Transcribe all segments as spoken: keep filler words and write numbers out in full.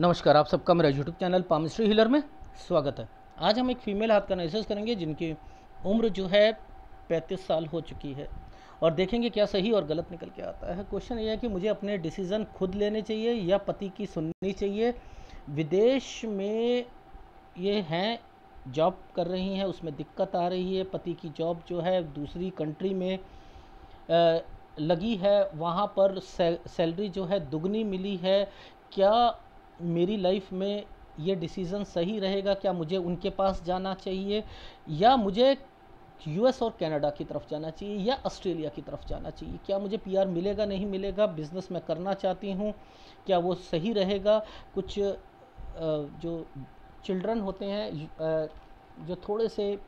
नमस्कार, आप सबका मेरा यूट्यूब चैनल पामिस्ट्री हीलर में स्वागत है। आज हम एक फ़ीमेल हाथ का एनालिसिस करेंगे जिनकी उम्र जो है पैंतीस साल हो चुकी है और देखेंगे क्या सही और गलत निकल के आता है। क्वेश्चन ये है कि मुझे अपने डिसीज़न खुद लेने चाहिए या पति की सुननी चाहिए। विदेश में ये हैं, जॉब कर रही हैं, उसमें दिक्कत आ रही है। पति की जॉब जो है दूसरी कंट्री में लगी है, वहाँ पर सैलरी जो है दुगनी मिली है। क्या मेरी लाइफ में ये डिसीज़न सही रहेगा? क्या मुझे उनके पास जाना चाहिए या मुझे यूएस और कनाडा की तरफ जाना चाहिए या ऑस्ट्रेलिया की तरफ जाना चाहिए? क्या मुझे पीआर मिलेगा, नहीं मिलेगा? बिज़नेस मैं करना चाहती हूँ, क्या वो सही रहेगा? कुछ जो चिल्ड्रन होते हैं जो थोड़े से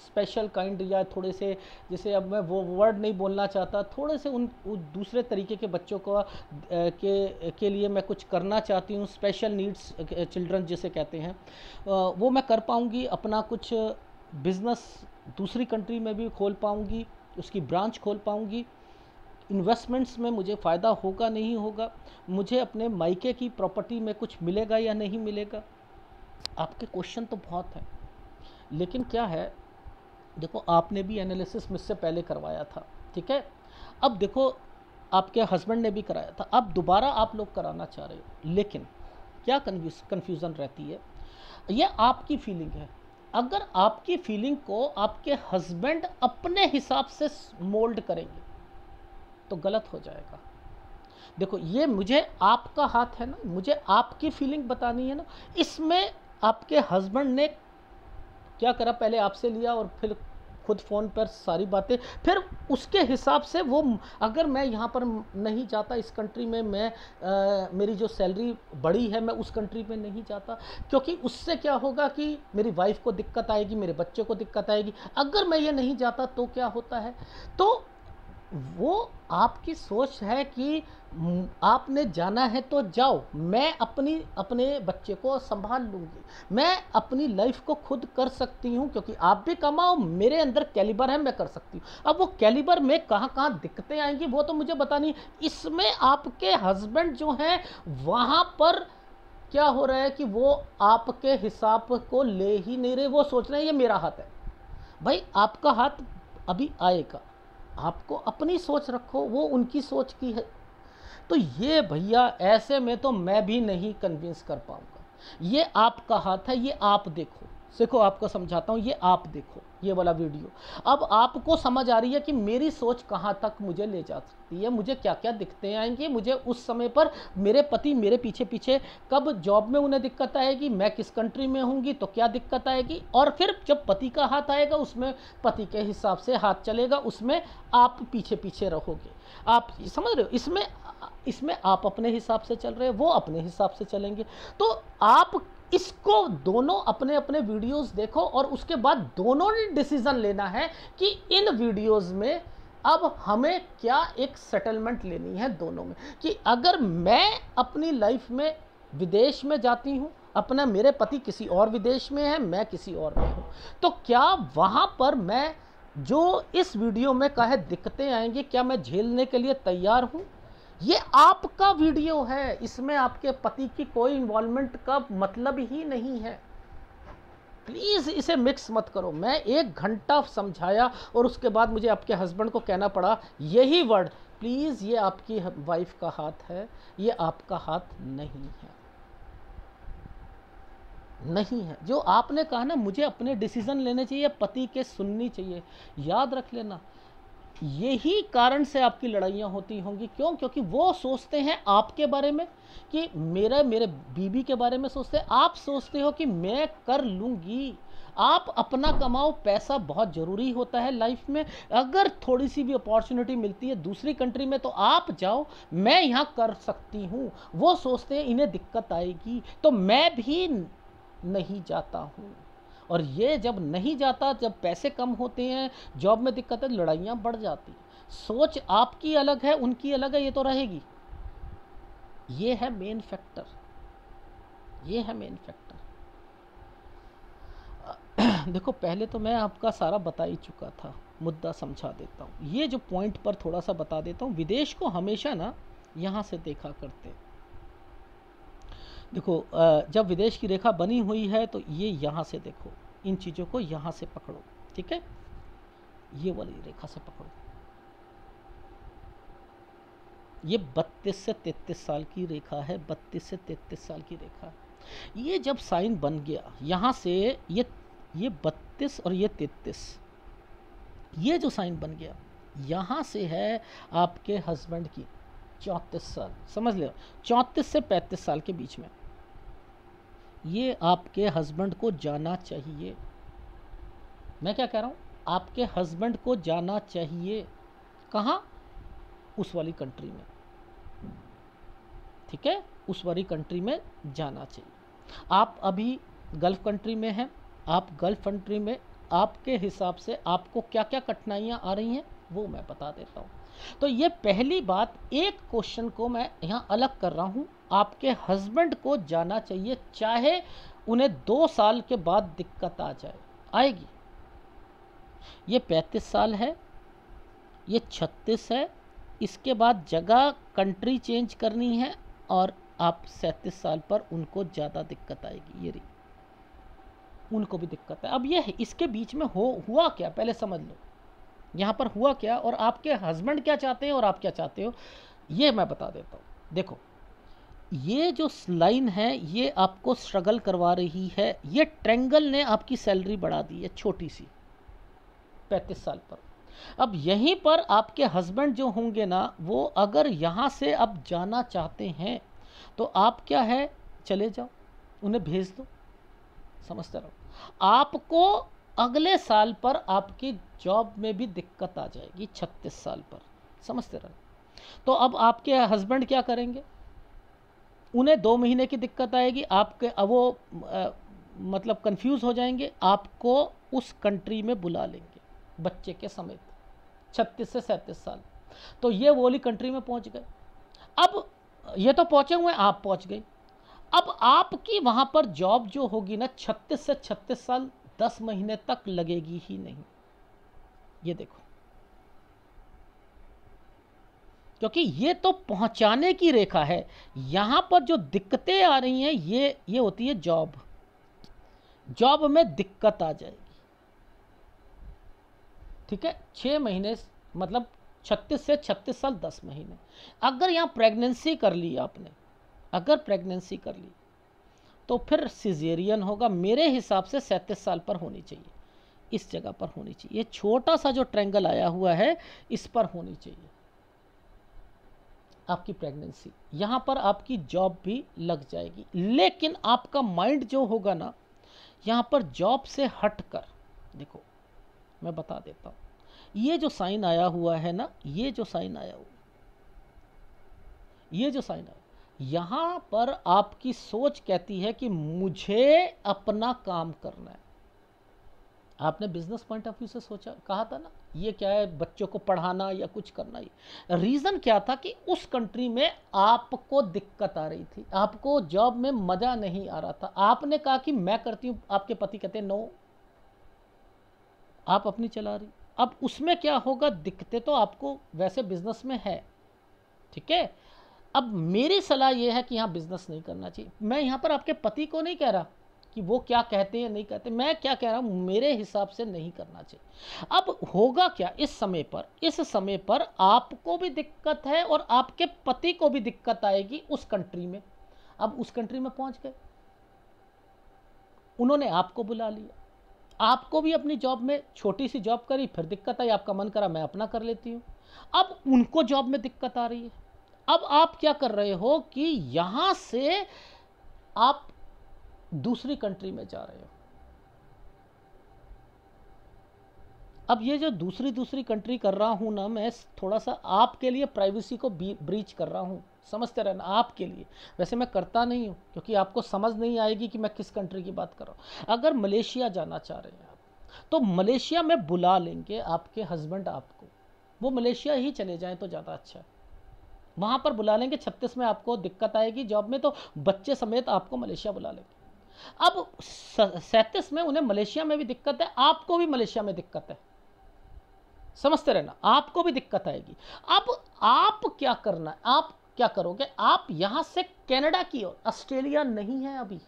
स्पेशल काइंड या थोड़े से, जैसे अब मैं वो वर्ड नहीं बोलना चाहता, थोड़े से उन दूसरे तरीके के बच्चों का के के लिए मैं कुछ करना चाहती हूँ। स्पेशल नीड्स चिल्ड्रन जिसे कहते हैं, वो मैं कर पाऊँगी। अपना कुछ बिज़नेस दूसरी कंट्री में भी खोल पाऊँगी, उसकी ब्रांच खोल पाऊँगी। इन्वेस्टमेंट्स में मुझे फ़ायदा होगा नहीं होगा? मुझे अपने मायके की प्रॉपर्टी में कुछ मिलेगा या नहीं मिलेगा? आपके क्वेश्चन तो बहुत हैं, लेकिन क्या है, देखो आपने भी एनालिसिस मुझसे पहले करवाया था, ठीक है। अब देखो आपके हस्बैंड ने भी कराया था, अब दोबारा आप लोग कराना चाह रहे हो, लेकिन क्या कन्फ्यूज़न रहती है? ये आपकी फीलिंग है। अगर आपकी फीलिंग को आपके हस्बैंड अपने हिसाब से मोल्ड करेंगे तो गलत हो जाएगा। देखो ये मुझे आपका हाथ है ना, मुझे आपकी फीलिंग बतानी है ना। इसमें आपके हस्बैंड ने क्या करा, पहले आपसे लिया और फिर खुद फ़ोन पर सारी बातें, फिर उसके हिसाब से वो, अगर मैं यहाँ पर नहीं जाता, इस कंट्री में मैं आ, मेरी जो सैलरी बड़ी है मैं उस कंट्री में नहीं जाता, क्योंकि उससे क्या होगा कि मेरी वाइफ को दिक्कत आएगी, मेरे बच्चे को दिक्कत आएगी। अगर मैं ये नहीं जाता तो क्या होता है? तो वो आपकी सोच है कि आपने जाना है तो जाओ, मैं अपनी अपने बच्चे को संभाल लूँगी, मैं अपनी लाइफ को खुद कर सकती हूँ, क्योंकि आप भी कमाओ, मेरे अंदर कैलिबर है, मैं कर सकती हूँ। अब वो कैलिबर में कहाँ कहाँ दिक्कतें आएंगी वो तो मुझे बतानी। इसमें आपके हस्बैंड जो हैं वहाँ पर क्या हो रहा है कि वो आपके हिसाब को ले ही नहीं रहे, वो सोच रहे हैं ये मेरा हाथ है। भाई आपका हाथ अभी आएगा, आपको अपनी सोच रखो, वो उनकी सोच की है। तो ये भैया ऐसे में तो मैं भी नहीं कन्विंस कर पाऊँगा। ये आपका हाथ है, ये आप देखो, देखो आपको समझाता हूँ, ये आप देखो ये वाला वीडियो। अब आपको समझ आ रही है कि मेरी सोच कहाँ तक मुझे ले जा सकती है, मुझे क्या क्या दिक्कतें आएंगी, मुझे उस समय पर मेरे पति मेरे पीछे पीछे कब जॉब में उन्हें दिक्कत आएगी, मैं किस कंट्री में होंगी तो क्या दिक्कत आएगी। और फिर जब पति का हाथ आएगा उसमें पति के हिसाब से हाथ चलेगा, उसमें आप पीछे पीछे रहोगे। आप समझ रहे हो, इसमें इसमें आप अपने हिसाब से चल रहे हो, वो अपने हिसाब से चलेंगे। तो आप इसको दोनों अपने अपने वीडियोस देखो और उसके बाद दोनों ने डिसीज़न लेना है कि इन वीडियोस में अब हमें क्या एक सेटलमेंट लेनी है दोनों में, कि अगर मैं अपनी लाइफ में विदेश में जाती हूँ, अपना मेरे पति किसी और विदेश में है, मैं किसी और में हूँ, तो क्या वहाँ पर मैं जो इस वीडियो में कहे दिक्कतें आएंगी क्या मैं झेलने के लिए तैयार हूँ? ये आपका वीडियो है, इसमें आपके पति की कोई इन्वॉल्वमेंट का मतलब ही नहीं है। प्लीज़ इसे मिक्स मत करो। मैं एक घंटा समझाया और उसके बाद मुझे आपके हस्बैंड को कहना पड़ा यही वर्ड, प्लीज़ ये आपकी वाइफ का हाथ है, ये आपका हाथ नहीं है, नहीं है। जो आपने कहा ना मुझे अपने डिसीज़न लेने चाहिए, पति के सुननी चाहिए, याद रख लेना, यही कारण से आपकी लड़ाइयाँ होती होंगी। क्यों? क्योंकि वो सोचते हैं आपके बारे में कि मेरा, मेरे बीबी के बारे में सोचते हैं, आप सोचते हो कि मैं कर लूँगी। आप अपना कमाओ, पैसा बहुत ज़रूरी होता है लाइफ में। अगर थोड़ी सी भी अपॉर्चुनिटी मिलती है दूसरी कंट्री में तो आप जाओ, मैं यहाँ कर सकती हूँ। वो सोचते हैं इन्हें दिक्कत आएगी तो मैं भी नहीं जाता हूँ, और ये जब नहीं जाता, जब पैसे कम होते हैं, जॉब में दिक्कत है, लड़ाइयाँ बढ़ जाती हैं। सोच आपकी अलग है, उनकी अलग है, ये तो रहेगी। ये है मेन फैक्टर, ये है मेन फैक्टर। देखो पहले तो मैं आपका सारा बता ही चुका था, मुद्दा समझा देता हूँ, ये जो पॉइंट पर थोड़ा सा बता देता हूँ। विदेश को हमेशा ना यहाँ से देखा करते, देखो जब विदेश की रेखा बनी हुई है तो ये यहाँ से देखो, इन चीज़ों को यहाँ से पकड़ो, ठीक है, ये वाली रेखा से पकड़ो। ये बत्तीस से तैंतीस साल की रेखा है, बत्तीस से तैंतीस साल की रेखा। ये जब साइन बन गया यहाँ से, ये ये बत्तीस और ये तैंतीस, ये जो साइन बन गया यहाँ से है आपके हस्बैंड की चौंतीस साल, समझ लो चौंतीस से पैंतीस साल के बीच में ये आपके हस्बैंड को जाना चाहिए। मैं क्या कह रहा हूँ, आपके हस्बैंड को जाना चाहिए, कहाँ, उस वाली कंट्री में, ठीक है, उस वाली कंट्री में जाना चाहिए। आप अभी गल्फ कंट्री में हैं, आप गल्फ कंट्री में आपके हिसाब से आपको क्या क्या कठिनाइयाँ आ रही हैं वो मैं बता देता हूँ। तो ये पहली बात, एक क्वेश्चन को मैं यहाँ अलग कर रहा हूँ, आपके हस्बैंड को जाना चाहिए, चाहे उन्हें दो साल के बाद दिक्कत आ जाए, आएगी। ये पैंतीस साल है, ये छत्तीस है, इसके बाद जगह कंट्री चेंज करनी है और आप सैंतीस साल पर उनको ज़्यादा दिक्कत आएगी, ये रही, उनको भी दिक्कत है। अब ये है, इसके बीच में हो हुआ क्या पहले समझ लो, यहाँ पर हुआ क्या और आपके हस्बैंड क्या चाहते हैं और आप क्या चाहते हो ये मैं बता देता हूँ। देखो ये जो लाइन है ये आपको स्ट्रगल करवा रही है, ये ट्रेंगल ने आपकी सैलरी बढ़ा दी है छोटी सी पैंतीस साल पर। अब यहीं पर आपके हस्बैंड जो होंगे ना, वो अगर यहाँ से आप जाना चाहते हैं तो आप क्या है, चले जाओ, उन्हें भेज दो, समझते रहो। आपको अगले साल पर आपकी जॉब में भी दिक्कत आ जाएगी छत्तीस साल पर, समझते रहो। तो अब आपके हस्बैंड क्या करेंगे, उन्हें दो महीने की दिक्कत आएगी, आपके अब वो आ, मतलब कंफ्यूज हो जाएंगे, आपको उस कंट्री में बुला लेंगे बच्चे के समेत, छत्तीस से सैंतीस साल। तो ये वो वाली कंट्री में पहुंच गए। अब ये तो पहुंचे हुए, आप पहुंच गए। अब आपकी वहाँ पर जॉब जो होगी ना, छत्तीस से छत्तीस साल दस महीने तक लगेगी ही नहीं, ये देखो, क्योंकि ये तो पहुंचाने की रेखा है। यहां पर जो दिक्कतें आ रही हैं ये ये होती है जॉब, जॉब में दिक्कत आ जाएगी, ठीक है, छह महीने मतलब छत्तीस से छत्तीस साल दस महीने। अगर यहां प्रेगनेंसी कर ली आपने, अगर प्रेगनेंसी कर ली तो फिर सिजेरियन होगा, मेरे हिसाब से सैंतीस साल पर होनी चाहिए, इस जगह पर होनी चाहिए, ये छोटा सा जो ट्रेंगल आया हुआ है इस पर होनी चाहिए आपकी प्रेगनेंसी। यहाँ पर आपकी जॉब भी लग जाएगी, लेकिन आपका माइंड जो होगा ना यहाँ पर जॉब से हटकर, देखो मैं बता देता हूँ, ये जो साइन आया हुआ है ना, ये जो साइन आया हुआ, ये जो साइन आया, यहाँ पर आपकी सोच कहती है कि मुझे अपना काम करना है। आपने बिजनेस पॉइंट ऑफ व्यू से सोचा, कहा था ना ये क्या है, बच्चों को पढ़ाना या कुछ करना। ये रीज़न क्या था कि उस कंट्री में आपको दिक्कत आ रही थी, आपको जॉब में मज़ा नहीं आ रहा था। आपने कहा कि मैं करती हूँ, आपके पति कहते नो, आप अपनी चला रही। अब उसमें क्या होगा, दिक्कतें तो आपको वैसे बिजनेस में है, ठीक है। अब मेरी सलाह यह है कि यहाँ बिजनेस नहीं करना चाहिए। मैं यहाँ पर आपके पति को नहीं कह रहा कि वो क्या कहते हैं नहीं कहते, मैं क्या कह रहा हूँ मेरे हिसाब से नहीं करना चाहिए। अब होगा क्या, इस समय पर, इस समय पर आपको भी दिक्कत है और आपके पति को भी दिक्कत आएगी उस कंट्री में। अब उस कंट्री में पहुँच गए, उन्होंने आपको बुला लिया, आपको भी अपनी जॉब में छोटी सी जॉब करी, फिर दिक्कत आई, आपका मन करा मैं अपना कर लेती हूँ, अब उनको जॉब में दिक्कत आ रही है। अब आप क्या कर रहे हो कि यहां से आप दूसरी कंट्री में जा रहे हो। अब ये जो दूसरी दूसरी कंट्री कर रहा हूं ना मैं, थोड़ा सा आपके लिए प्राइवेसी को ब्रीच कर रहा हूं, समझते रहना, आपके लिए। वैसे मैं करता नहीं हूं क्योंकि आपको समझ नहीं आएगी कि मैं किस कंट्री की बात कर रहा हूं। अगर मलेशिया जाना चाह रहे हैं आप तो मलेशिया में बुला लेंगे आपके हस्बैंड आपको, वो मलेशिया ही चले जाएं तो ज़्यादा अच्छा है, वहाँ पर बुला लेंगे। छत्तीस में आपको दिक्कत आएगी जॉब में तो बच्चे समेत आपको मलेशिया बुला लेंगे। अब सैंतीस में उन्हें मलेशिया में भी दिक्कत है, आपको भी मलेशिया में दिक्कत है, समझते रहना, आपको भी दिक्कत आएगी। अब आप क्या करना है, आप क्या करोगे आप यहाँ से कनाडा की ओर, ऑस्ट्रेलिया नहीं है अभी,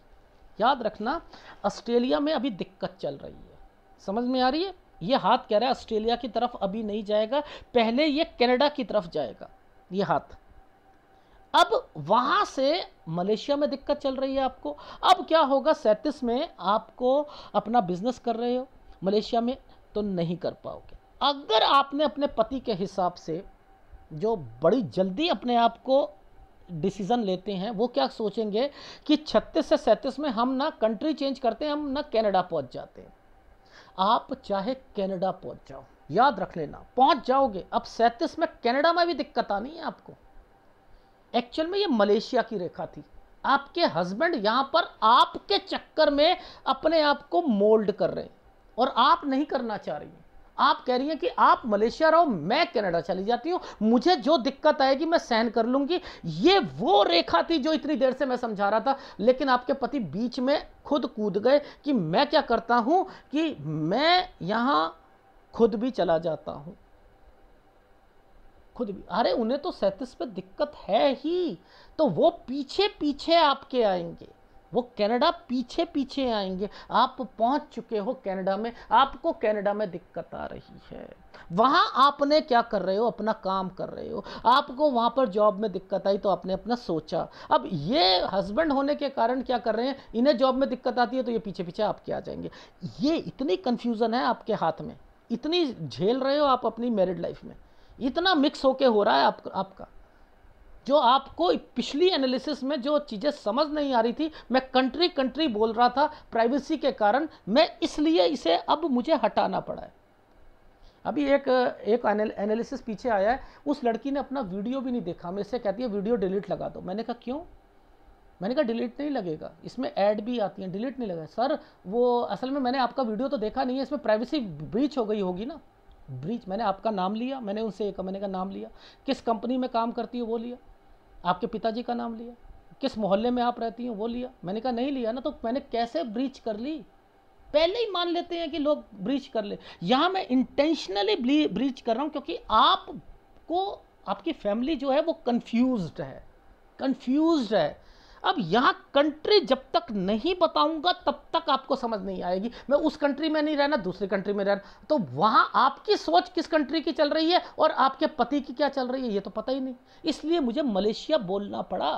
याद रखना ऑस्ट्रेलिया में अभी दिक्कत चल रही है, समझ में आ रही है। ये हाथ कह रहा है ऑस्ट्रेलिया की तरफ अभी नहीं जाएगा, पहले ये कनाडा की तरफ जाएगा ये हाथ। अब वहाँ से मलेशिया में दिक्कत चल रही है आपको। अब क्या होगा, सैंतीस में आपको अपना बिजनेस कर रहे हो मलेशिया में तो नहीं कर पाओगे। अगर आपने अपने पति के हिसाब से जो बड़ी जल्दी अपने आप को डिसीज़न लेते हैं वो क्या सोचेंगे कि छत्तीस से सैंतीस में हम ना कंट्री चेंज करते हैं, हम ना कनाडा पहुंच जाते हैं। आप चाहे कनाडा पहुंच जाओ, याद रख लेना पहुंच जाओगे। अब सैंतीस में कनाडा में भी दिक्कत आनी है आपको। एक्चुअल में ये मलेशिया की रेखा थी, आपके हस्बैंड यहाँ पर आपके चक्कर में अपने आप को मोल्ड कर रहे हैं और आप नहीं करना चाह रही हैं। आप कह रही हैं कि आप मलेशिया रहो, मैं कनाडा चली जाती हूँ, मुझे जो दिक्कत आएगी मैं सहन कर लूँगी। ये वो रेखा थी जो इतनी देर से मैं समझा रहा था, लेकिन आपके पति बीच में खुद कूद गए कि मैं क्या करता हूँ कि मैं यहाँ खुद भी चला जाता हूँ, खुद भी। अरे उन्हें तो सैंतीस पे दिक्कत है ही, तो वो पीछे पीछे आपके आएंगे, वो कनाडा पीछे पीछे आएंगे। आप पहुंच चुके हो कनाडा में, आपको कनाडा में दिक्कत आ रही है, वहाँ आपने क्या कर रहे हो, अपना काम कर रहे हो, आपको वहाँ पर जॉब में दिक्कत आई तो आपने अपना सोचा। अब ये हस्बैंड होने के कारण क्या कर रहे हैं, इन्हें जॉब में दिक्कत आती है तो ये पीछे पीछे आपके आ जाएंगे। ये इतनी कन्फ्यूज़न है आपके हाथ में, इतनी झेल रहे हो आप अपनी मैरिड लाइफ में, इतना मिक्स होके हो रहा है आप, आपका जो आपको पिछली एनालिसिस में जो चीज़ें समझ नहीं आ रही थी, मैं कंट्री कंट्री बोल रहा था प्राइवेसी के कारण, मैं इसलिए इसे अब मुझे हटाना पड़ा है। अभी एक एक एनालिसिस पीछे आया है, उस लड़की ने अपना वीडियो भी नहीं देखा, मेरे से कहती है वीडियो डिलीट लगा दो। मैंने कहा क्यों, मैंने कहा डिलीट नहीं लगेगा, इसमें ऐड भी आती हैं, डिलीट नहीं लगा। सर वो असल में मैंने आपका वीडियो तो देखा नहीं है, इसमें प्राइवेसी ब्रीच हो गई होगी ना। ब्रीच, मैंने आपका नाम लिया, मैंने उनसे एक मैंने का नाम लिया, किस कंपनी में काम करती हो वो लिया, आपके पिताजी का नाम लिया, किस मोहल्ले में आप रहती हो वो लिया। मैंने कहा नहीं लिया ना, तो मैंने कैसे ब्रीच कर ली। पहले ही मान लेते हैं कि लोग ब्रीच कर ले, यहाँ मैं इंटेंशनली ब्रीच कर रहा हूँ क्योंकि आपको आपकी फैमिली जो है वो कन्फ्यूज्ड है, कन्फ्यूज्ड है। अब यहाँ कंट्री जब तक नहीं बताऊंगा तब तक आपको समझ नहीं आएगी। मैं उस कंट्री में नहीं रहना, दूसरी कंट्री में रहना, तो वहाँ आपकी सोच किस कंट्री की चल रही है और आपके पति की क्या चल रही है ये तो पता ही नहीं। इसलिए मुझे मलेशिया बोलना पड़ा,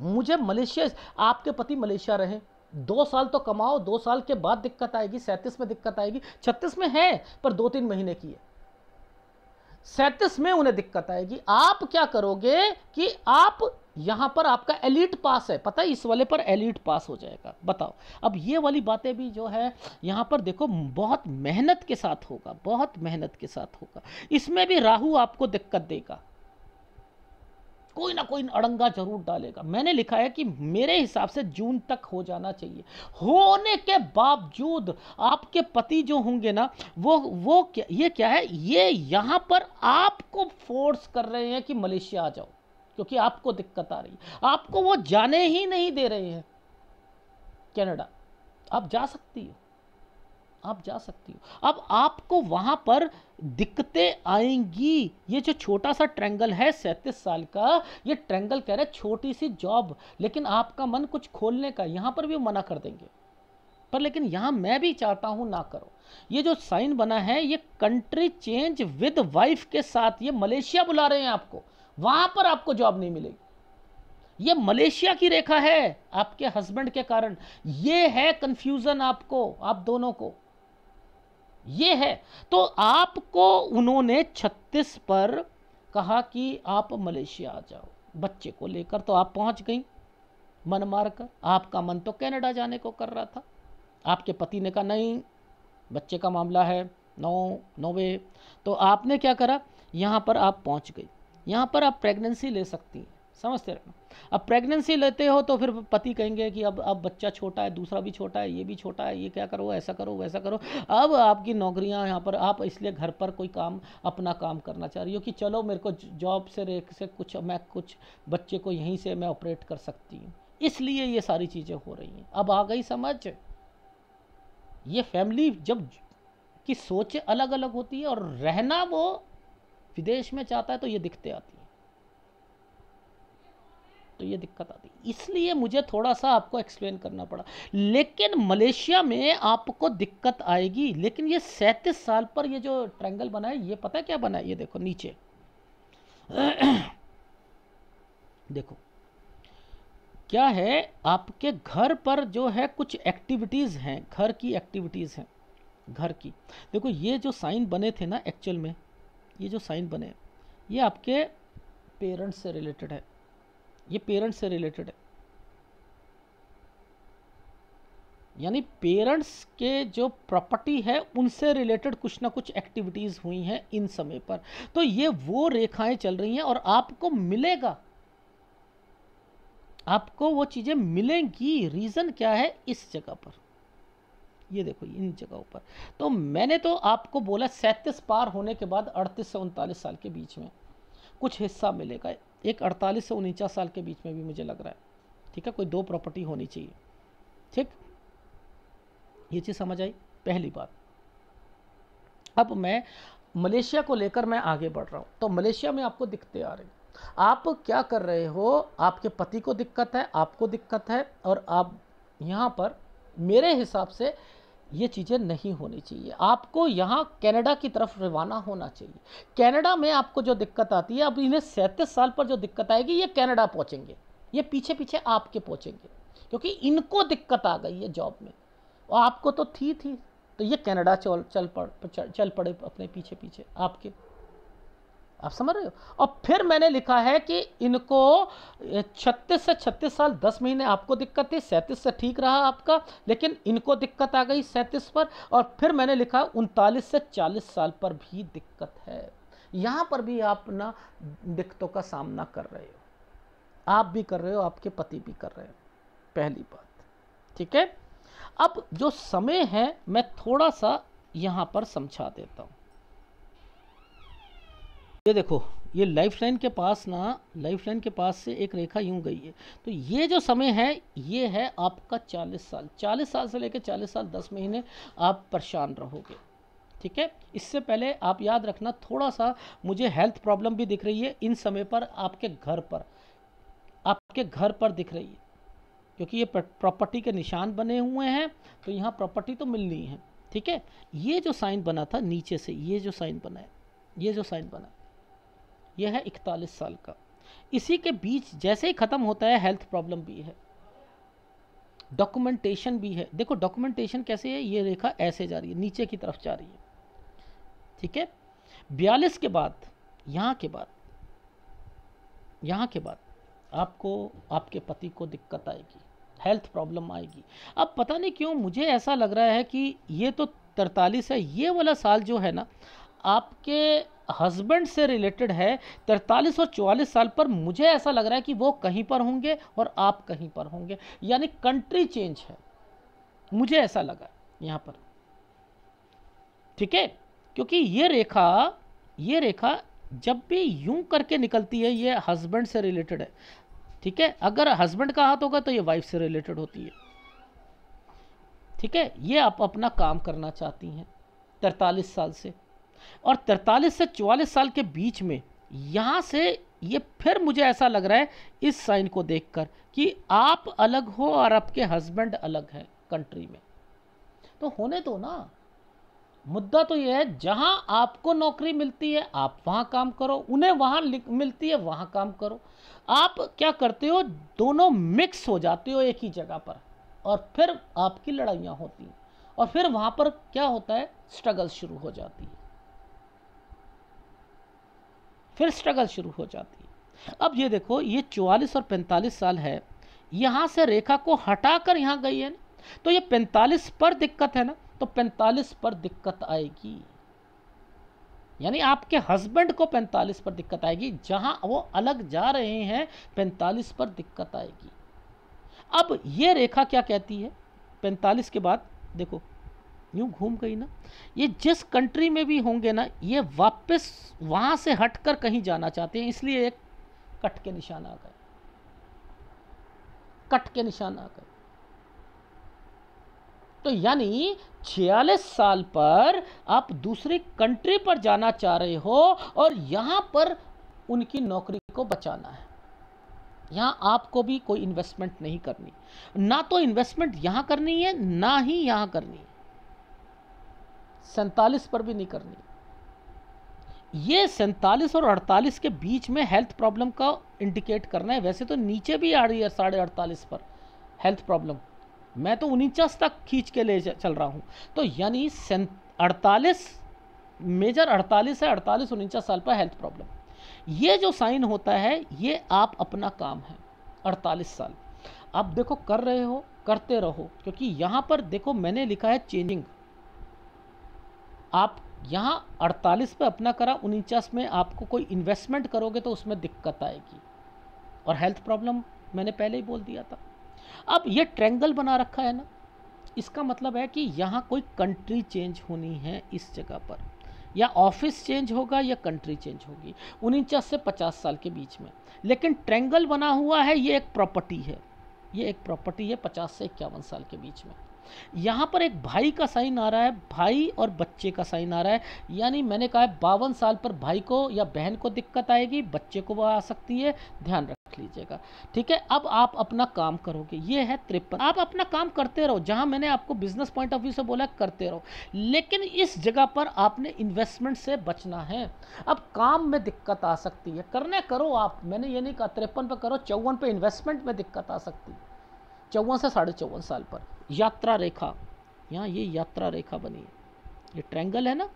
मुझे मलेशिया। आपके पति मलेशिया रहे, दो साल तो कमाओ, दो साल के बाद दिक्कत आएगी। सैंतीस में दिक्कत आएगी, छत्तीस में है पर दो तीन महीने की है, सैंतीस में उन्हें दिक्कत आएगी। आप क्या करोगे कि आप यहाँ पर आपका एलिट पास है, पता है इस वाले पर एलिट पास हो जाएगा। बताओ, अब ये वाली बातें भी जो है यहाँ पर देखो बहुत मेहनत के साथ होगा, बहुत मेहनत के साथ होगा। इसमें भी राहु आपको दिक्कत देगा, कोई ना कोई अड़ंगा जरूर डालेगा। मैंने लिखा है कि मेरे हिसाब से जून तक हो जाना चाहिए। होने के बावजूद आपके पति जो होंगे ना वो वो क्या, ये क्या है, ये यहाँ पर आपको फोर्स कर रहे हैं कि मलेशिया आ जाओ क्योंकि आपको दिक्कत आ रही है। आपको वो जाने ही नहीं दे रहे हैं कनाडा। आप जा सकती हो, आप जा सकती हो। अब आपको वहाँ पर दिक्कतें आएंगी। ये जो छोटा सा ट्रैंगल है सैंतीस साल का, ये ट्रैंगल कह रहे छोटी सी जॉब, लेकिन आपका मन कुछ खोलने का, यहाँ पर भी मना कर देंगे। पर लेकिन यहाँ मैं भी चाहता हूँ ना करो। ये जो साइन बना है ये कंट्री चेंज विद वाइफ के साथ, ये मलेशिया बुला रहे हैं आपको, वहाँ पर आपको जॉब नहीं मिलेगी। ये मलेशिया की रेखा है आपके हस्बैंड के कारण। ये है कंफ्यूजन आपको, आप दोनों को ये है। तो आपको उन्होंने छत्तीस पर कहा कि आप मलेशिया आ जाओ बच्चे को लेकर, तो आप पहुंच गई मन मार कर। आपका मन तो कनाडा जाने को कर रहा था, आपके पति ने कहा नहीं बच्चे का मामला है, नो नो वे। तो आपने क्या करा, यहाँ पर आप पहुंच गई। यहाँ पर आप प्रेगनेंसी ले सकती हैं, समझते रहना। अब प्रेगनेंसी लेते हो तो फिर पति कहेंगे कि अब अब बच्चा छोटा है, दूसरा भी छोटा है, ये भी छोटा है, ये क्या करो, ऐसा करो वैसा करो। अब आपकी नौकरियां यहाँ पर, आप इसलिए घर पर कोई काम अपना काम करना चाह रही हो कि चलो मेरे को जॉब से रेख से कुछ मैं कुछ बच्चे को यहीं से मैं ऑपरेट कर सकती हूँ, इसलिए ये सारी चीज़ें हो रही हैं। अब आ गई समझ, ये फैमिली जब की सोचें अलग अलग होती है और रहना वो विदेश में चाहता है तो ये दिक्कतें आती हैं। तो ये दिक्कत आती है, इसलिए मुझे थोड़ा सा आपको एक्सप्लेन करना पड़ा। लेकिन मलेशिया में आपको दिक्कत आएगी। लेकिन ये सैंतीस साल पर ये जो ट्रायंगल बना है, ये पता है क्या बना है, ये देखो नीचे देखो क्या है, आपके घर पर जो है कुछ एक्टिविटीज़ हैं, घर की एक्टिविटीज़ हैं, घर की। देखो ये जो साइन बने थे ना एक्चुअल में, ये जो साइन बने ये आपके पेरेंट्स से रिलेटेड है, ये पेरेंट्स से रिलेटेड है, यानी पेरेंट्स के जो प्रॉपर्टी है उनसे रिलेटेड कुछ ना कुछ एक्टिविटीज़ हुई हैं इन समय पर। तो ये वो रेखाएं चल रही हैं और आपको मिलेगा, आपको वो चीज़ें मिलेंगी। रीज़न क्या है इस जगह पर, ये देखो इन जगहों पर। तो मैंने तो आपको बोला सैंतीस पार होने के बाद अड़तीस से उनतालीस साल के बीच में कुछ हिस्सा मिलेगा, एक अड़तालीस से उनचास साल के बीच में भी मुझे लग रहा है, ठीक है, कोई दो प्रॉपर्टी होनी चाहिए। ठीक, ये चीज़ समझ आई पहली बात। अब मैं मलेशिया को लेकर मैं आगे बढ़ रहा हूँ। तो मलेशिया में आपको दिक्कतें आ रही, आप क्या कर रहे हो, आपके पति को दिक्कत है, आपको दिक्कत है, और आप यहाँ पर मेरे हिसाब से ये चीज़ें नहीं होनी चाहिए। आपको यहाँ कनाडा की तरफ रवाना होना चाहिए। कनाडा में आपको जो दिक्कत आती है, अब इन्हें सैंतीस साल पर जो दिक्कत आएगी ये कनाडा पहुँचेंगे, ये पीछे पीछे आपके पहुँचेंगे, क्योंकि इनको दिक्कत आ गई है जॉब में और आपको तो थी थी तो ये कनाडा चल चल पड़ चल पड़े अपने पीछे पीछे आपके, आप समझ रहे हो। और फिर मैंने लिखा है कि इनको छत्तीस से छत्तीस साल दस महीने आपको दिक्कत थी, सैंतीस से ठीक रहा आपका, लेकिन इनको दिक्कत आ गई सैंतीस पर। और फिर मैंने लिखा उनतालीस से चालीस साल पर भी दिक्कत है, यहाँ पर भी आप ना दिक्कतों का सामना कर रहे हो, आप भी कर रहे हो, आपके पति भी कर रहे हो, पहली बात, ठीक है। अब जो समय है मैं थोड़ा सा यहाँ पर समझा देता हूँ। ये देखो ये लाइफलाइन के पास ना, लाइफलाइन के पास से एक रेखा यूं गई है, तो ये जो समय है ये है आपका चालीस साल, चालीस साल से लेकर चालीस साल दस महीने आप परेशान रहोगे, ठीक है। इससे पहले आप याद रखना, थोड़ा सा मुझे हेल्थ प्रॉब्लम भी दिख रही है इन समय पर आपके घर पर, आपके घर पर दिख रही है, क्योंकि ये प्रॉपर्टी के निशान बने हुए हैं, तो यहाँ प्रॉपर्टी तो मिलनी है, ठीक है। ये जो साइन बना था नीचे से, ये जो साइन बना है, ये जो साइन बना है यह है इकतालीस साल का। इसी के बीच जैसे ही ख़त्म होता है हेल्थ प्रॉब्लम भी है, डॉक्यूमेंटेशन भी है। देखो डॉक्यूमेंटेशन कैसे है, ये रेखा ऐसे जा रही है, नीचे की तरफ जा रही है, ठीक है। बयालीस के बाद, यहाँ के बाद, यहाँ के बाद आपको, आपके पति को दिक्कत आएगी, हेल्थ प्रॉब्लम आएगी। अब पता नहीं क्यों मुझे ऐसा लग रहा है कि ये तो तरतालीस है, ये वाला साल जो है ना आपके हस्बैंड से रिलेटेड है। तरतालीस और चौवालीस साल पर मुझे ऐसा लग रहा है कि वो कहीं पर होंगे और आप कहीं पर होंगे, यानी कंट्री चेंज है, मुझे ऐसा लगा यहाँ पर, ठीक है। क्योंकि ये रेखा, ये रेखा जब भी यूं करके निकलती है ये हस्बैंड से रिलेटेड है, ठीक है। अगर हस्बैंड का हाथ होगा तो ये वाइफ से रिलेटेड होती है, ठीक है। ये आप अपना काम करना चाहती हैं तरतालीस साल से, और तरतालीस से चौवालीस साल के बीच में यहाँ से ये फिर मुझे ऐसा लग रहा है इस साइन को देखकर कि आप अलग हो और आपके हस्बैंड अलग हैं कंट्री में। तो होने दो ना, मुद्दा तो ये है जहाँ आपको नौकरी मिलती है आप वहाँ काम करो, उन्हें वहाँ मिलती है वहाँ काम करो। आप क्या करते हो, दोनों मिक्स हो जाते हो एक ही जगह पर और फिर आपकी लड़ाइयाँ होती हैं और फिर वहाँ पर क्या होता है, स्ट्रगल शुरू हो जाती है, फिर स्ट्रगल शुरू हो जाती है। अब ये देखो ये चौवालीस और पैंतालीस साल है, यहाँ से रेखा को हटा कर यहाँ गई है ना, तो ये पैंतालीस पर दिक्कत है ना, तो पैंतालीस पर दिक्कत आएगी, यानी आपके हस्बैंड को पैंतालीस पर दिक्कत आएगी, जहाँ वो अलग जा रहे हैं पैंतालीस पर दिक्कत आएगी। अब ये रेखा क्या कहती है, पैंतालीस के बाद देखो यूँ घूम गई ना, ये जिस कंट्री में भी होंगे ना ये वापस वहाँ से हटकर कहीं जाना चाहते हैं, इसलिए एक कट के निशान आ गए, कट के निशान आ गए। तो यानी छियालीस साल पर आप दूसरी कंट्री पर जाना चाह रहे हो और यहाँ पर उनकी नौकरी को बचाना है, यहाँ आपको भी कोई इन्वेस्टमेंट नहीं करनी, ना तो इन्वेस्टमेंट यहाँ करनी है ना ही यहाँ करनी है, सैंतालीस पर भी नहीं करनी। ये सैंतालीस और अड़तालीस के बीच में हेल्थ प्रॉब्लम का इंडिकेट करना है। वैसे तो नीचे भी आ रही है साढ़े अड़तालीस पर हेल्थ प्रॉब्लम, मैं तो उनचास तक खींच के ले चल रहा हूँ। तो यानी अड़तालीस मेजर अड़तालीस है, अड़तालीस उनचास साल पर हेल्थ प्रॉब्लम। ये जो साइन होता है ये आप अपना काम है। अड़तालीस साल आप देखो कर रहे हो, करते रहो, क्योंकि यहाँ पर देखो मैंने लिखा है चेंजिंग। आप यहाँ अड़तालीस पे अपना करा, उनचास में आपको कोई इन्वेस्टमेंट करोगे तो उसमें दिक्कत आएगी, और हेल्थ प्रॉब्लम मैंने पहले ही बोल दिया था। अब ये ट्रेंगल बना रखा है ना, इसका मतलब है कि यहाँ कोई कंट्री चेंज होनी है इस जगह पर, या ऑफिस चेंज होगा या कंट्री चेंज होगी उनचास से पचास साल के बीच में। लेकिन ट्रेंगल बना हुआ है, ये एक प्रॉपर्टी है, ये एक प्रॉपर्टी है पचास से इक्यावन साल के बीच में। यहाँ पर एक भाई का साइन आ रहा है, भाई और बच्चे का साइन आ रहा है, यानी मैंने कहा है बावन साल पर भाई को या बहन को दिक्कत आएगी, बच्चे को वह आ सकती है, ध्यान रख लीजिएगा, ठीक है। अब आप अपना काम करोगे, ये है तिरपन। आप अपना काम करते रहो, जहाँ मैंने आपको बिजनेस पॉइंट ऑफ व्यू से बोला करते रहो, लेकिन इस जगह पर आपने इन्वेस्टमेंट से बचना है। अब काम में दिक्कत आ सकती है, करने करो आप, मैंने ये नहीं कहा तिरपन पर करो, चौवन पर इन्वेस्टमेंट में दिक्कत आ सकती है, चौवन से साढ़े चौवन साल पर। यात्रा रेखा, यहाँ ये यात्रा रेखा बनी है, ये ट्रेंगल है ना,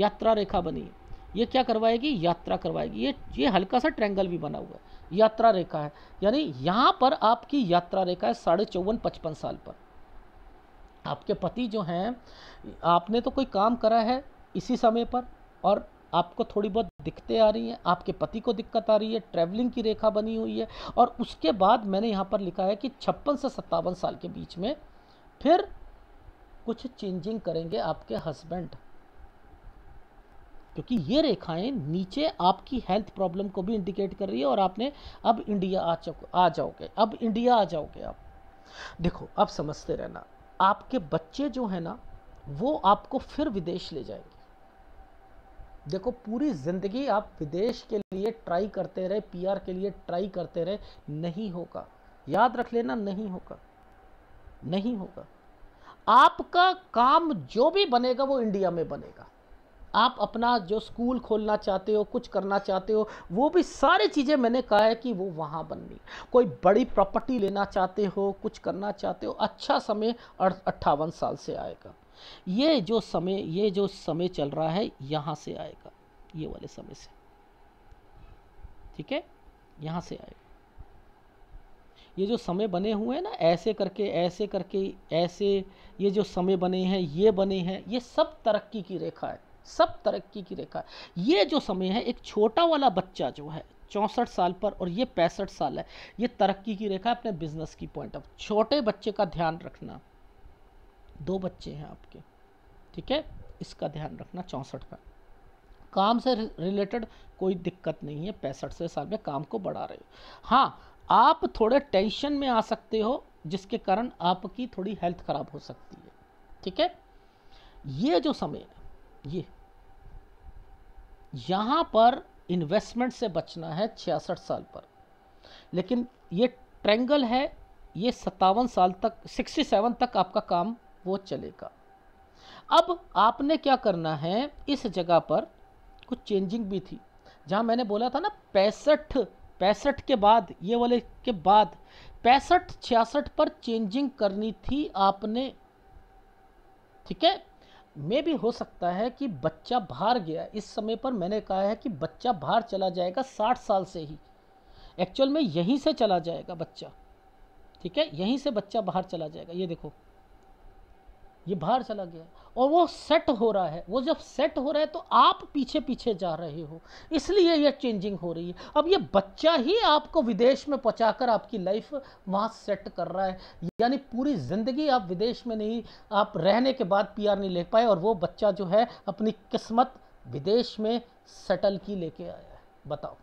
यात्रा रेखा बनी है, ये क्या करवाएगी, यात्रा करवाएगी। ये ये हल्का सा ट्रेंगल भी बना हुआ है, यात्रा रेखा है, यानी यहाँ पर आपकी यात्रा रेखा है साढ़े चौवन पचपन साल पर। आपके पति जो हैं, आपने तो कोई काम करा है इसी समय पर और आपको थोड़ी बहुत दिक्कतें आ रही हैं, आपके पति को दिक्कत आ रही है, ट्रैवलिंग की रेखा बनी हुई है। और उसके बाद मैंने यहाँ पर लिखा है कि छप्पन से सत्तावन साल के बीच में फिर कुछ चेंजिंग करेंगे आपके हस्बैंड, क्योंकि ये रेखाएं नीचे आपकी हेल्थ प्रॉब्लम को भी इंडिकेट कर रही है। और आपने अब इंडिया आ चुके आ जाओगे, अब इंडिया आ जाओगे आप। देखो अब समझते रहना, आपके बच्चे जो है ना वो आपको फिर विदेश ले जाएंगे। देखो पूरी ज़िंदगी आप विदेश के लिए ट्राई करते रहे, पीआर के लिए ट्राई करते रहे, नहीं होगा, याद रख लेना, नहीं होगा, नहीं होगा। आपका काम जो भी बनेगा वो इंडिया में बनेगा। आप अपना जो स्कूल खोलना चाहते हो, कुछ करना चाहते हो, वो भी सारी चीज़ें मैंने कहा है कि वो वहाँ बननी। कोई बड़ी प्रॉपर्टी लेना चाहते हो, कुछ करना चाहते हो, अच्छा समय अट्ठावन साल से आएगा। ये जो समय ये जो समय चल रहा है यहाँ से आएगा, ये वाले समय से, ठीक है, यहाँ से आएगा। ये जो समय बने हुए हैं ना, ऐसे करके ऐसे करके ऐसे, ये जो समय बने हैं ये बने हैं ये सब तरक्की की रेखा है, सब तरक्की की रेखा है। ये जो समय है, एक छोटा वाला बच्चा जो है चौंसठ साल पर और ये पैंसठ साल है, ये तरक्की की रेखा है अपने बिजनेस की पॉइंट ऑफ। छोटे बच्चे का ध्यान रखना, दो बच्चे हैं आपके, ठीक है, इसका ध्यान रखना। चौंसठ का काम से रिलेटेड कोई दिक्कत नहीं है, पैंसठ से साल में काम को बढ़ा रहे हो। हाँ, आप थोड़े टेंशन में आ सकते हो जिसके कारण आपकी थोड़ी हेल्थ खराब हो सकती है, ठीक है। ये जो समय है, ये यहाँ पर इन्वेस्टमेंट से बचना है छियासठ साल पर। लेकिन ये ट्रेंगल है, ये सत्तावन साल तक, सिक्सटी सेवन तक आपका काम वो चलेगा। अब आपने क्या करना है, इस जगह पर कुछ चेंजिंग भी थी, जहाँ मैंने बोला था ना पैंसठ पैंसठ के बाद, ये वाले के बाद पैंसठ छियासठ पर चेंजिंग करनी थी आपने, ठीक है। मे भी हो सकता है कि बच्चा बाहर गया, इस समय पर मैंने कहा है कि बच्चा बाहर चला जाएगा साठ साल से ही, एक्चुअल में यहीं से चला जाएगा बच्चा, ठीक है, यहीं से बच्चा बाहर चला जाएगा। ये देखो ये बाहर चला गया और वो सेट हो रहा है, वो जब सेट हो रहा है तो आप पीछे पीछे जा रहे हो, इसलिए ये चेंजिंग हो रही है। अब ये बच्चा ही आपको विदेश में पहुंचाकर आपकी लाइफ वहाँ सेट कर रहा है, यानी पूरी ज़िंदगी आप विदेश में नहीं, आप रहने के बाद पीआर नहीं ले पाए, और वो बच्चा जो है अपनी किस्मत विदेश में सेटल की लेके आया है। बताओ,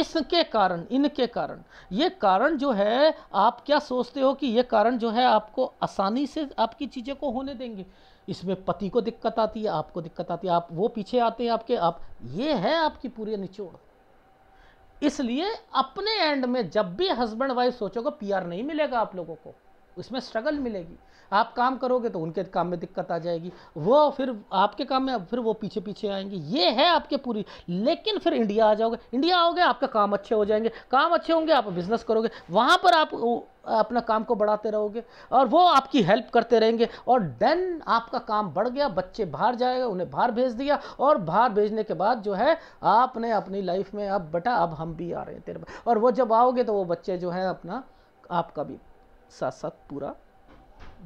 इसके कारण, इनके कारण, ये कारण जो है, आप क्या सोचते हो कि ये कारण जो है आपको आसानी से आपकी चीज़ें को होने देंगे? इसमें पति को दिक्कत आती है, आपको दिक्कत आती है, आप वो पीछे आते हैं आपके, आप ये है आपकी पूरी निचोड़। इसलिए अपने एंड में जब भी हस्बैंड वाइफ सोचोगे पीआर नहीं मिलेगा आप लोगों को, इसमें स्ट्रगल मिलेगी। आप काम करोगे तो उनके काम में दिक्कत आ जाएगी, वो फिर आपके काम में, फिर वो पीछे पीछे आएंगे, ये है आपके पूरी। लेकिन फिर इंडिया आ जाओगे, इंडिया आओगे आपका काम अच्छे हो जाएंगे, काम अच्छे होंगे आप बिजनेस करोगे, वहाँ पर आप अपना काम को बढ़ाते रहोगे और वो आपकी हेल्प करते रहेंगे और देन आपका काम बढ़ गया, बच्चे बाहर जाएगा, उन्हें बाहर भेज दिया और बाहर भेजने के बाद जो है आपने अपनी लाइफ में, अब बेटा अब हम भी आ रहे हैं तेरे, और वो जब आओगे तो वो बच्चे जो है अपना आपका भी साथ साथ पूरा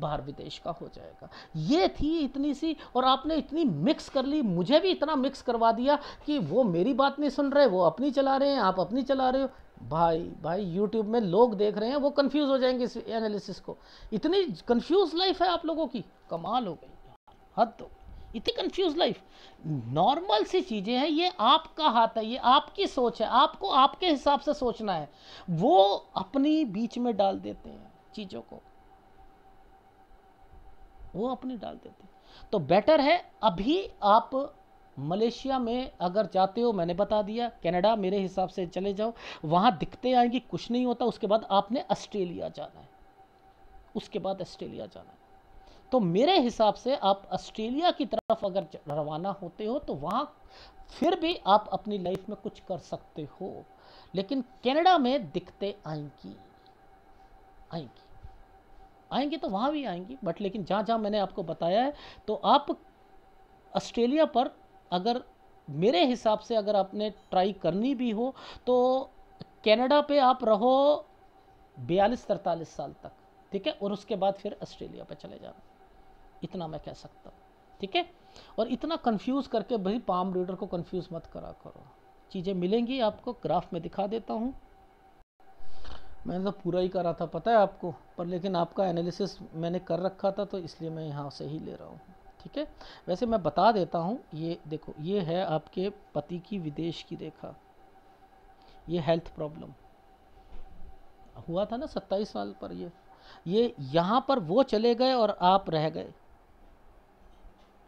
बाहर विदेश का हो जाएगा। ये थी इतनी सी, और आपने इतनी मिक्स कर ली, मुझे भी इतना मिक्स करवा दिया कि वो मेरी बात नहीं सुन रहे, वो अपनी चला रहे हैं, आप अपनी चला रहे हो। भाई भाई यूट्यूब में लोग देख रहे हैं, वो कंफ्यूज हो जाएंगे इस एनालिसिस को। इतनी कंफ्यूज लाइफ है आप लोगों की, कमाल हो गई, हद हो गई, इतनी कंफ्यूज लाइफ। नॉर्मल सी चीज़ें हैं, ये आपका हाथ है, ये आपकी सोच है, आपको आपके हिसाब से सोचना है, वो अपनी बीच में डाल देते हैं चीज़ों को, वो अपनी डाल देते। तो बेटर है अभी आप मलेशिया में अगर जाते हो, मैंने बता दिया, कनाडा मेरे हिसाब से चले जाओ, वहाँ दिक्कतें आएंगी, कुछ नहीं होता। उसके बाद आपने ऑस्ट्रेलिया जाना है, उसके बाद ऑस्ट्रेलिया जाना है। तो मेरे हिसाब से आप ऑस्ट्रेलिया की तरफ अगर रवाना होते हो तो वहाँ फिर भी आप अपनी लाइफ में कुछ कर सकते हो, लेकिन कनाडा में दिक्कतें आएंगी आएंगी आएंगी तो वहाँ भी आएंगी, बट लेकिन जहाँ जहाँ मैंने आपको बताया है, तो आप ऑस्ट्रेलिया पर अगर मेरे हिसाब से अगर आपने ट्राई करनी भी हो तो कनाडा पे आप रहो बयालीस तरतालीस साल तक, ठीक है, और उसके बाद फिर ऑस्ट्रेलिया पे चले जाना, इतना मैं कह सकता हूँ, ठीक है। और इतना कंफ्यूज करके भाई पाम रीडर को कंफ्यूज मत करा करो, चीज़ें मिलेंगी आपको, ग्राफ में दिखा देता हूँ। मैंने तो पूरा ही करा था पता है आपको, पर लेकिन आपका एनालिसिस मैंने कर रखा था तो इसलिए मैं यहाँ से ही ले रहा हूँ, ठीक है। वैसे मैं बता देता हूँ, ये देखो, ये है आपके पति की विदेश की रेखा, ये हेल्थ प्रॉब्लम हुआ था ना सत्ताईस साल पर, ये ये यहाँ पर वो चले गए और आप रह गए,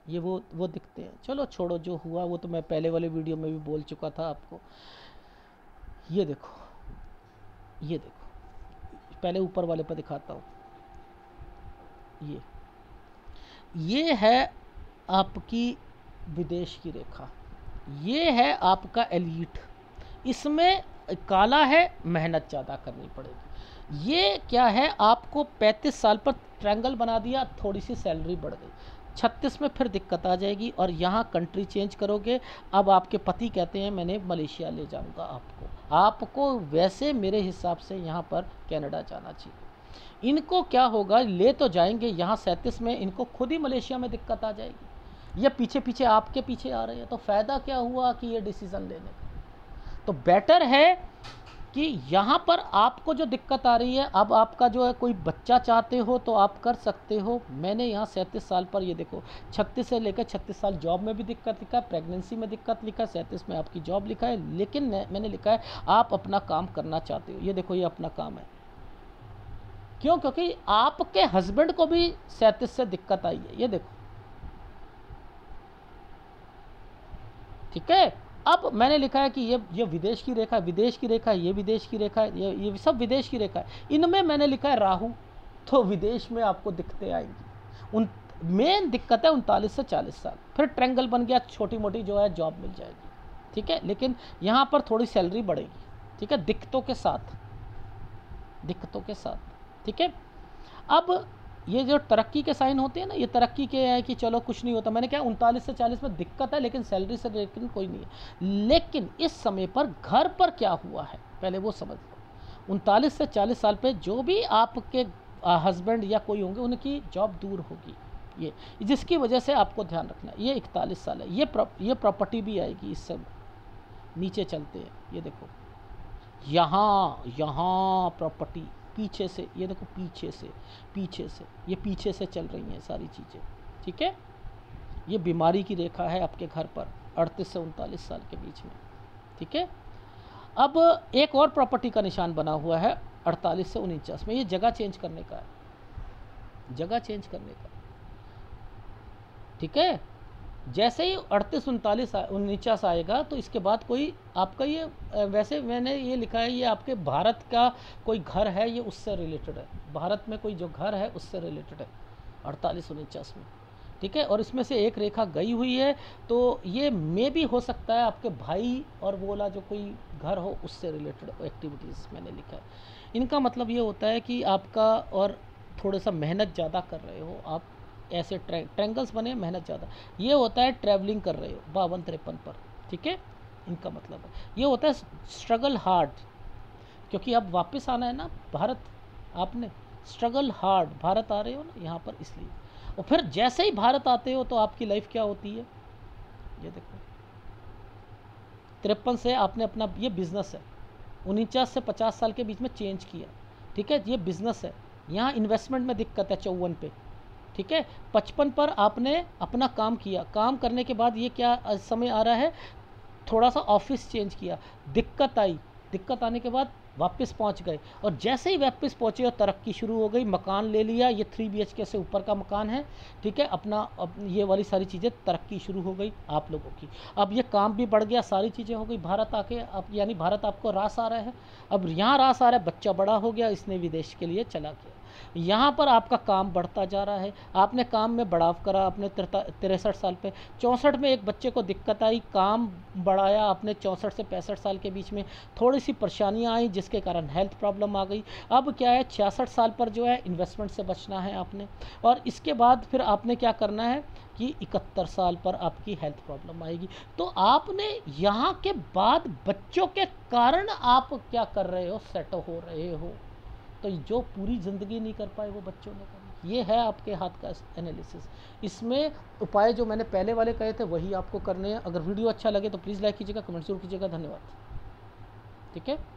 ये वो वो दिखते हैं। चलो छोड़ो, जो हुआ वो तो मैं पहले वाले वीडियो में भी बोल चुका था आपको। ये देखो, ये देखो, पहले ऊपर वाले पर दिखाता हूँ, ये ये है आपकी विदेश की रेखा, ये है आपका एलीट, इसमें काला है, मेहनत ज़्यादा करनी पड़ेगी। ये क्या है, आपको पैंतीस साल पर ट्रायंगल बना दिया, थोड़ी सी सैलरी बढ़ गई, छत्तीस में फिर दिक्कत आ जाएगी और यहाँ कंट्री चेंज करोगे। अब आपके पति कहते हैं मैंने मलेशिया ले जाऊँगा आपको, आपको वैसे मेरे हिसाब से यहाँ पर कनाडा जाना चाहिए। इनको क्या होगा, ले तो जाएंगे यहाँ सैंतीस में, इनको खुद ही मलेशिया में दिक्कत आ जाएगी, ये पीछे पीछे आपके पीछे आ रहे हैं, तो फ़ायदा क्या हुआ कि ये डिसीज़न लेने का। तो बेटर है कि यहाँ पर आपको जो दिक्कत आ रही है, अब आपका जो है कोई बच्चा चाहते हो तो आप कर सकते हो। मैंने यहाँ सैंतीस साल पर, ये देखो, छत्तीस से लेकर छत्तीस साल जॉब में भी दिक्कत लिखा है, प्रेगनेंसी में दिक्कत लिखा है, सैंतीस में आपकी जॉब लिखा है, लेकिन मैंने लिखा है आप अपना काम करना चाहते हो। ये देखो, ये अपना काम है, क्यों, क्योंकि आपके हस्बैंड को भी सैंतीस से दिक्कत आई है, ये देखो, ठीक है। अब मैंने लिखा है कि ये ये विदेश की रेखा, विदेश की रेखा, ये विदेश की रेखा, ये ये सब विदेश की रेखा है, इनमें मैंने लिखा है राहु, तो विदेश में आपको दिक्कतें आएंगी। उन मेन दिक्कत है उनतालीस से चालीस साल, फिर ट्रैंगल बन गया, छोटी मोटी जो है जॉब मिल जाएगी, ठीक है, लेकिन यहाँ पर थोड़ी सैलरी बढ़ेगी, ठीक है, दिक्कतों के साथ, दिक्कतों के साथ, ठीक है। अब ये जो तरक्की के साइन होते हैं ना, ये तरक्की के हैं कि चलो कुछ नहीं होता, मैंने क्या उनतालीस से चालीस में दिक्कत है लेकिन सैलरी से लेकिन कोई नहीं है। लेकिन इस समय पर घर पर क्या हुआ है पहले वो समझ लो। उनतालीस से चालीस साल पे जो भी आपके हस्बैंड या कोई होंगे उनकी जॉब दूर होगी, ये जिसकी वजह से आपको ध्यान रखना है। ये इकतालीस साल है, ये प्रॉप, ये प्रॉपर्टी भी आएगी। इस सब नीचे चलते हैं, ये देखो यहाँ यहाँ प्रॉपर्टी पीछे से, ये देखो पीछे से पीछे से ये पीछे से चल रही हैं सारी चीज़ें, ठीक है। ये बीमारी की रेखा है आपके घर पर अड़तीस से उनतालीस साल के बीच में, ठीक है। अब एक और प्रॉपर्टी का निशान बना हुआ है अड़तालीस से उनचास में, ये जगह चेंज करने का है, जगह चेंज करने का, ठीक है। जैसे ही अड़तीस उनतालीस उनचास आएगा तो इसके बाद कोई आपका ये, वैसे मैंने ये लिखा है, ये आपके भारत का कोई घर है, ये उससे रिलेटेड है, भारत में कोई जो घर है उससे रिलेटेड है अड़तालीस उनचास में, ठीक है। और इसमें से एक रेखा गई हुई है तो ये मे भी हो सकता है आपके भाई और वो वाला जो कोई घर हो उससे रिलेटेड एक्टिविटीज़ मैंने लिखा है। इनका मतलब ये होता है कि आपका और थोड़ा सा मेहनत ज़्यादा कर रहे हो आप, ऐसे ट्रैंगल्स बने, मेहनत ज़्यादा, ये होता है ट्रैवलिंग कर रहे हो बावन तिरपन पर, ठीक है। इनका मतलब है ये होता है स्ट्रगल हार्ड, क्योंकि अब वापस आना है ना भारत, आपने स्ट्रगल हार्ड, भारत आ रहे हो ना यहाँ पर, इसलिए। और फिर जैसे ही भारत आते हो तो आपकी लाइफ क्या होती है, ये देखो तिरपन से आपने अपना ये बिजनेस है, उनचास से पचास साल के बीच में चेंज किया, ठीक है, ये बिजनेस है, यहाँ इन्वेस्टमेंट में दिक्कत है चौवन पे, ठीक है। पचपन पर आपने अपना काम किया, काम करने के बाद ये क्या समय आ रहा है, थोड़ा सा ऑफिस चेंज किया, दिक्कत आई, दिक्कत आने के बाद वापस पहुंच गए, और जैसे ही वापस पहुंचे और तरक्की शुरू हो गई, मकान ले लिया, ये थ्री बी एच के से ऊपर का मकान है, ठीक है, अपना अप, ये वाली सारी चीज़ें, तरक्की शुरू हो गई आप लोगों की, अब ये काम भी बढ़ गया, सारी चीज़ें हो गई, भारत आके आप, यानी भारत आपको रास आ रहा है, अब यहाँ रास आ रहा है, बच्चा बड़ा हो गया, इसने विदेश के लिए चला गया, यहाँ पर आपका काम बढ़ता जा रहा है, आपने काम में बढ़ाव करा अपने तिरसठ साल पे, चौंसठ में एक बच्चे को दिक्कत आई, काम बढ़ाया आपने चौंसठ से पैंसठ साल के बीच में, थोड़ी सी परेशानियाँ आई जिसके कारण हेल्थ प्रॉब्लम आ गई, अब क्या है छियासठ साल पर जो है इन्वेस्टमेंट से बचना है आपने, और इसके बाद फिर आपने क्या करना है कि इकहत्तर साल पर आपकी हेल्थ प्रॉब्लम आएगी। तो आपने यहाँ के बाद बच्चों के कारण आप क्या कर रहे हो, सेट हो रहे हो, तो जो पूरी ज़िंदगी नहीं कर पाए वो बच्चों ने कर, ये है आपके हाथ का एनालिसिस। इसमें उपाय जो मैंने पहले वाले कहे थे वही आपको करने हैं। अगर वीडियो अच्छा लगे तो प्लीज़ लाइक कीजिएगा, कमेंट जरूर कीजिएगा, धन्यवाद, ठीक है।